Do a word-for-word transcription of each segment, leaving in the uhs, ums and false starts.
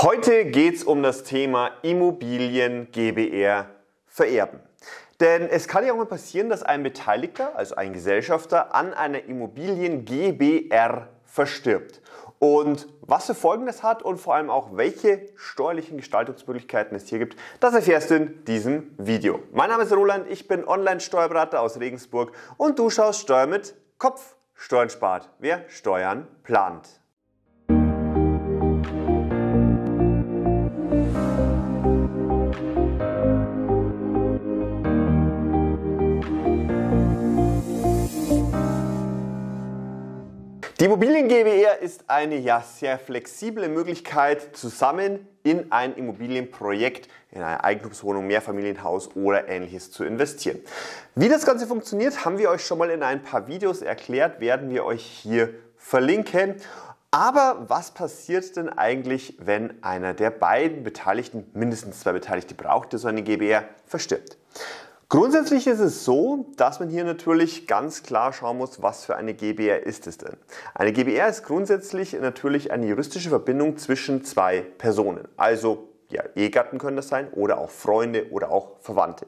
Heute geht es um das Thema Immobilien GbR vererben. Denn es kann ja auch mal passieren, dass ein Beteiligter, also ein Gesellschafter, an einer Immobilien GbR verstirbt. Und was für Folgen das hat und vor allem auch welche steuerlichen Gestaltungsmöglichkeiten es hier gibt, das erfährst du in diesem Video. Mein Name ist Roland, ich bin Online-Steuerberater aus Regensburg und du schaust Steuer mit Kopf. Steuern spart, wer Steuern plant. Die Immobilien GbR ist eine ja sehr flexible Möglichkeit, zusammen in ein Immobilienprojekt, in eine Eigentumswohnung, Mehrfamilienhaus oder ähnliches zu investieren. Wie das Ganze funktioniert, haben wir euch schon mal in ein paar Videos erklärt, werden wir euch hier verlinken. Aber was passiert denn eigentlich, wenn einer der beiden Beteiligten, mindestens zwei Beteiligte braucht, der so eine GbR verstirbt? Grundsätzlich ist es so, dass man hier natürlich ganz klar schauen muss, was für eine GbR ist es denn. Eine GbR ist grundsätzlich natürlich eine juristische Verbindung zwischen zwei Personen. Also ja, Ehegatten können das sein oder auch Freunde oder auch Verwandte.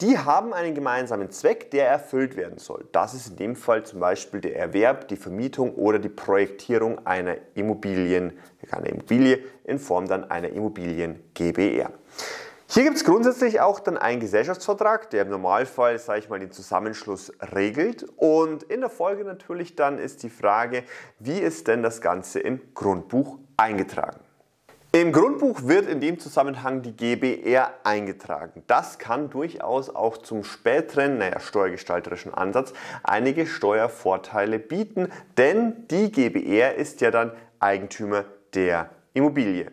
Die haben einen gemeinsamen Zweck, der erfüllt werden soll. Das ist in dem Fall zum Beispiel der Erwerb, die Vermietung oder die Projektierung einer Immobilien, einer Immobilie in Form dann einer Immobilien GbR. Hier gibt es grundsätzlich auch dann einen Gesellschaftsvertrag, der im Normalfall, sage ich mal, den Zusammenschluss regelt. Und in der Folge natürlich dann ist die Frage, wie ist denn das Ganze im Grundbuch eingetragen? Im Grundbuch wird in dem Zusammenhang die GbR eingetragen. Das kann durchaus auch zum späteren, naja, steuergestalterischen Ansatz einige Steuervorteile bieten, denn die GbR ist ja dann Eigentümer der Immobilie.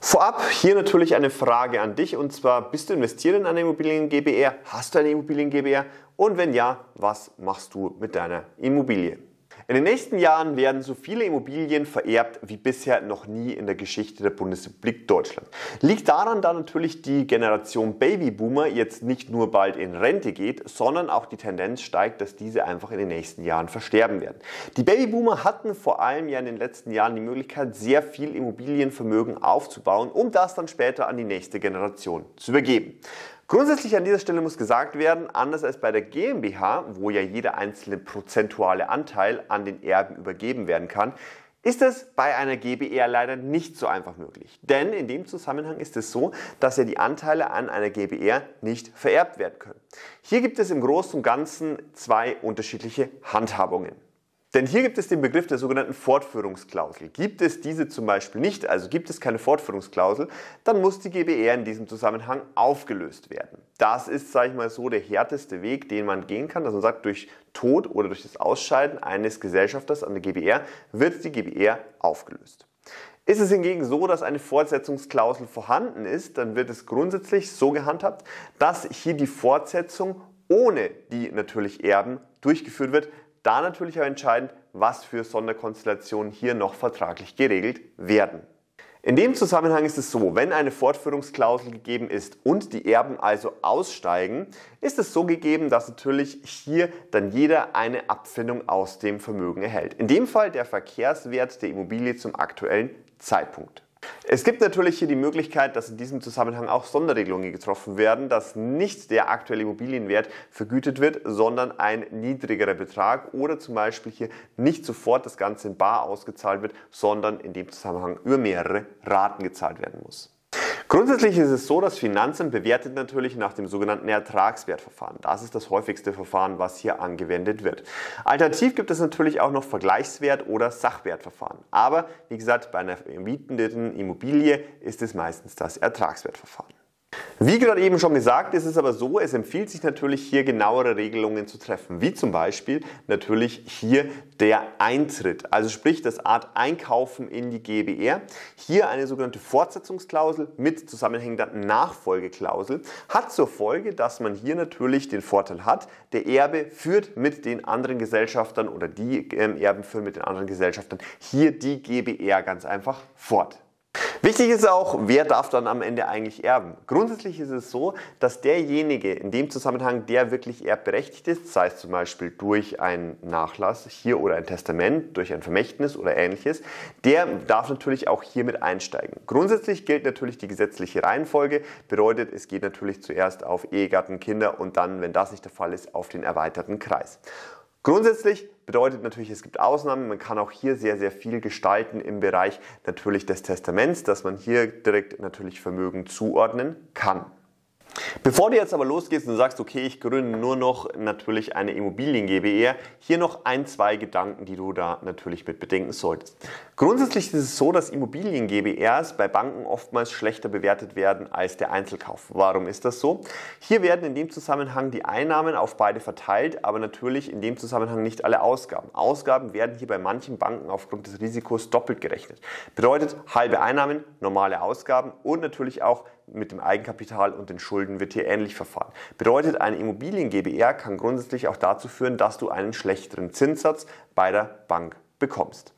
Vorab hier natürlich eine Frage an dich, und zwar: Bist du investiert in eine Immobilien GbR? Hast du eine Immobilien GbR? Und wenn ja, was machst du mit deiner Immobilie? In den nächsten Jahren werden so viele Immobilien vererbt wie bisher noch nie in der Geschichte der Bundesrepublik Deutschland. Liegt daran, da natürlich die Generation Babyboomer jetzt nicht nur bald in Rente geht, sondern auch die Tendenz steigt, dass diese einfach in den nächsten Jahren versterben werden. Die Babyboomer hatten vor allem ja in den letzten Jahren die Möglichkeit, sehr viel Immobilienvermögen aufzubauen, um das dann später an die nächste Generation zu übergeben. Grundsätzlich an dieser Stelle muss gesagt werden, anders als bei der GmbH, wo ja jeder einzelne prozentuale Anteil an den Erben übergeben werden kann, ist es bei einer GbR leider nicht so einfach möglich. Denn in dem Zusammenhang ist es so, dass ja die Anteile an einer GbR nicht vererbt werden können. Hier gibt es im Großen und Ganzen zwei unterschiedliche Handhabungen. Denn hier gibt es den Begriff der sogenannten Fortführungsklausel. Gibt es diese zum Beispiel nicht, also gibt es keine Fortführungsklausel, dann muss die GbR in diesem Zusammenhang aufgelöst werden. Das ist, sage ich mal so, der härteste Weg, den man gehen kann, dass man sagt, durch Tod oder durch das Ausscheiden eines Gesellschafters an der GbR wird die GbR aufgelöst. Ist es hingegen so, dass eine Fortsetzungsklausel vorhanden ist, dann wird es grundsätzlich so gehandhabt, dass hier die Fortsetzung ohne die natürlich Erben durchgeführt wird. Da natürlich auch entscheidend, was für Sonderkonstellationen hier noch vertraglich geregelt werden. In dem Zusammenhang ist es so, wenn eine Fortführungsklausel gegeben ist und die Erben also aussteigen, ist es so gegeben, dass natürlich hier dann jeder eine Abfindung aus dem Vermögen erhält. In dem Fall der Verkehrswert der Immobilie zum aktuellen Zeitpunkt. Es gibt natürlich hier die Möglichkeit, dass in diesem Zusammenhang auch Sonderregelungen getroffen werden, dass nicht der aktuelle Immobilienwert vergütet wird, sondern ein niedrigerer Betrag oder zum Beispiel hier nicht sofort das Ganze in bar ausgezahlt wird, sondern in dem Zusammenhang über mehrere Raten gezahlt werden muss. Grundsätzlich ist es so, das Finanzamt bewertet natürlich nach dem sogenannten Ertragswertverfahren. Das ist das häufigste Verfahren, was hier angewendet wird. Alternativ gibt es natürlich auch noch Vergleichswert- oder Sachwertverfahren. Aber wie gesagt, bei einer mietenden Immobilie ist es meistens das Ertragswertverfahren. Wie gerade eben schon gesagt, ist es aber so, es empfiehlt sich natürlich hier genauere Regelungen zu treffen, wie zum Beispiel natürlich hier der Eintritt, also sprich das Art Einkaufen in die GbR. Hier eine sogenannte Fortsetzungsklausel mit zusammenhängender Nachfolgeklausel hat zur Folge, dass man hier natürlich den Vorteil hat, der Erbe führt mit den anderen Gesellschaftern oder die Erben führen mit den anderen Gesellschaftern hier die GbR ganz einfach fort. Wichtig ist auch, wer darf dann am Ende eigentlich erben? Grundsätzlich ist es so, dass derjenige in dem Zusammenhang, der wirklich erbberechtigt ist, sei es zum Beispiel durch einen Nachlass hier oder ein Testament, durch ein Vermächtnis oder ähnliches, der darf natürlich auch hier mit einsteigen. Grundsätzlich gilt natürlich die gesetzliche Reihenfolge, bedeutet, es geht natürlich zuerst auf Ehegatten, Kinder und dann, wenn das nicht der Fall ist, auf den erweiterten Kreis. Grundsätzlich bedeutet natürlich, es gibt Ausnahmen, man kann auch hier sehr, sehr viel gestalten im Bereich natürlich des Testaments, dass man hier direkt natürlich Vermögen zuordnen kann. Bevor du jetzt aber losgehst und sagst, okay, ich gründe nur noch natürlich eine Immobilien GbR, hier noch ein, zwei Gedanken, die du da natürlich mit bedenken solltest. Grundsätzlich ist es so, dass Immobilien GbRs bei Banken oftmals schlechter bewertet werden als der Einzelkauf. Warum ist das so? Hier werden in dem Zusammenhang die Einnahmen auf beide verteilt, aber natürlich in dem Zusammenhang nicht alle Ausgaben. Ausgaben werden hier bei manchen Banken aufgrund des Risikos doppelt gerechnet. Bedeutet halbe Einnahmen, normale Ausgaben und natürlich auch mit dem Eigenkapital und den Schulden wird hier ähnlich verfahren. Bedeutet, eine Immobilien GbR kann grundsätzlich auch dazu führen, dass du einen schlechteren Zinssatz bei der Bank bekommst.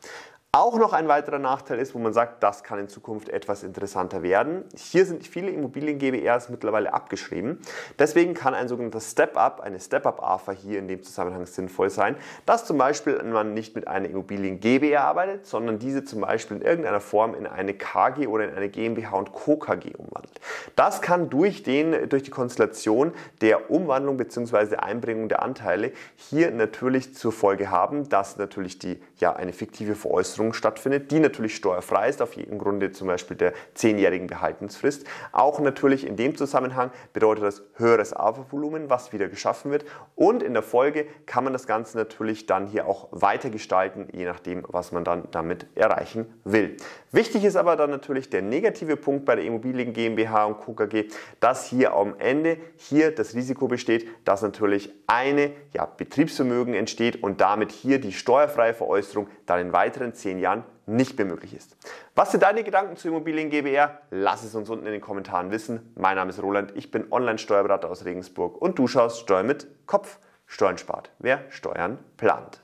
Auch noch ein weiterer Nachteil ist, wo man sagt, das kann in Zukunft etwas interessanter werden. Hier sind viele Immobilien GbRs mittlerweile abgeschrieben. Deswegen kann ein sogenannter Step-Up, eine Step-Up-A F A hier in dem Zusammenhang sinnvoll sein, dass zum Beispiel man nicht mit einer Immobilien GbR arbeitet, sondern diese zum Beispiel in irgendeiner Form in eine K G oder in eine GmbH und Co. K G umwandelt. Das kann durch, den, durch die Konstellation der Umwandlung bzw. Einbringung der Anteile hier natürlich zur Folge haben, dass natürlich die, ja, eine fiktive Veräußerung stattfindet, die natürlich steuerfrei ist, auf jeden Grunde zum Beispiel der zehnjährigen Behaltensfrist. Auch natürlich in dem Zusammenhang bedeutet das höheres A F A-Volumen, was wieder geschaffen wird und in der Folge kann man das Ganze natürlich dann hier auch weiter gestalten, je nachdem, was man dann damit erreichen will. Wichtig ist aber dann natürlich der negative Punkt bei der Immobilien GmbH und Co. K G, dass hier am Ende hier das Risiko besteht, dass natürlich eine ja, Betriebsvermögen entsteht und damit hier die steuerfreie Veräußerung dann in weiteren zehn Jahren nicht mehr möglich ist. Was sind deine Gedanken zu Immobilien GbR? Lass es uns unten in den Kommentaren wissen. Mein Name ist Roland, ich bin Online-Steuerberater aus Regensburg und du schaust Steuer mit Kopf. Steuern spart, wer Steuern plant.